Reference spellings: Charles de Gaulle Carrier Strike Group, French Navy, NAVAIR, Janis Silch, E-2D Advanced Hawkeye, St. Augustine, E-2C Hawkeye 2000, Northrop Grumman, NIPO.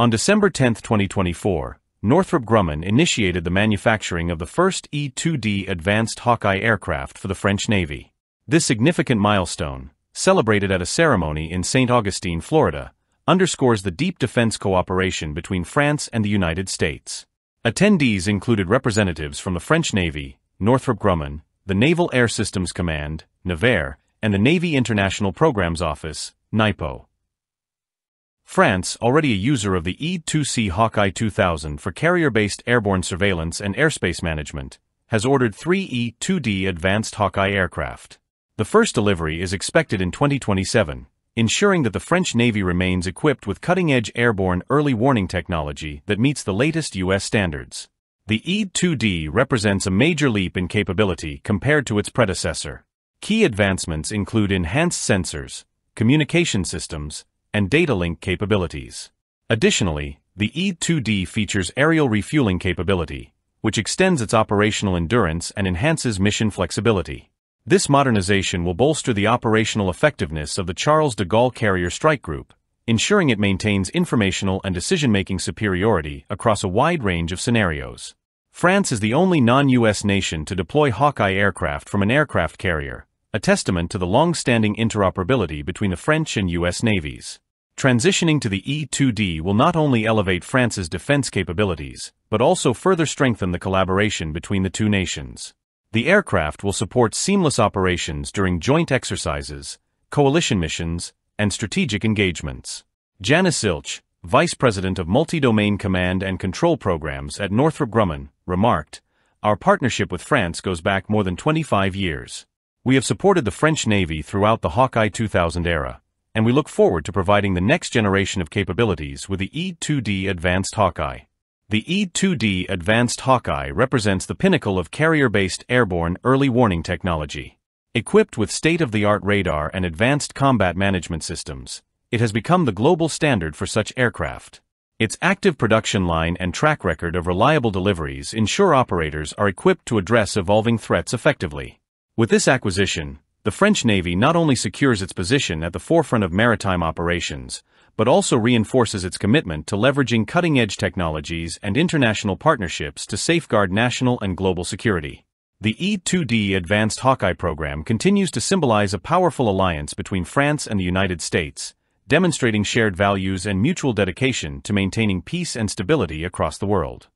On December 10, 2024, Northrop Grumman initiated the manufacturing of the first E-2D Advanced Hawkeye aircraft for the French Navy. This significant milestone, celebrated at a ceremony in St. Augustine, Florida, underscores the deep defense cooperation between France and the United States. Attendees included representatives from the French Navy, Northrop Grumman, the Naval Air Systems Command, NAVAIR, and the Navy International Programs Office, NIPO. France, already a user of the E-2C Hawkeye 2000 for carrier-based airborne surveillance and airspace management, has ordered 3 E-2D Advanced Hawkeye aircraft. The first delivery is expected in 2027, ensuring that the French Navy remains equipped with cutting-edge airborne early warning technology that meets the latest U.S. standards. The E-2D represents a major leap in capability compared to its predecessor. Key advancements include enhanced sensors, communication systems, and data link capabilities. Additionally, the E-2D features aerial refueling capability, which extends its operational endurance and enhances mission flexibility. This modernization will bolster the operational effectiveness of the Charles de Gaulle Carrier Strike Group, ensuring it maintains informational and decision-making superiority across a wide range of scenarios. France is the only non-U.S. nation to deploy Hawkeye aircraft from an aircraft carrier, a testament to the long-standing interoperability between the French and U.S. navies. Transitioning to the E-2D will not only elevate France's defense capabilities, but also further strengthen the collaboration between the two nations. The aircraft will support seamless operations during joint exercises, coalition missions, and strategic engagements. Janis Silch, Vice President of Multi-Domain Command and Control Programs at Northrop Grumman, remarked, "Our partnership with France goes back more than 25 years. We have supported the French Navy throughout the Hawkeye 2000 era, and we look forward to providing the next generation of capabilities with the E-2D Advanced Hawkeye." The E-2D Advanced Hawkeye represents the pinnacle of carrier-based airborne early warning technology. Equipped with state-of-the-art radar and advanced combat management systems, it has become the global standard for such aircraft. Its active production line and track record of reliable deliveries ensure operators are equipped to address evolving threats effectively. With this acquisition, the French Navy not only secures its position at the forefront of maritime operations, but also reinforces its commitment to leveraging cutting-edge technologies and international partnerships to safeguard national and global security. The E-2D Advanced Hawkeye program continues to symbolize a powerful alliance between France and the United States, demonstrating shared values and mutual dedication to maintaining peace and stability across the world.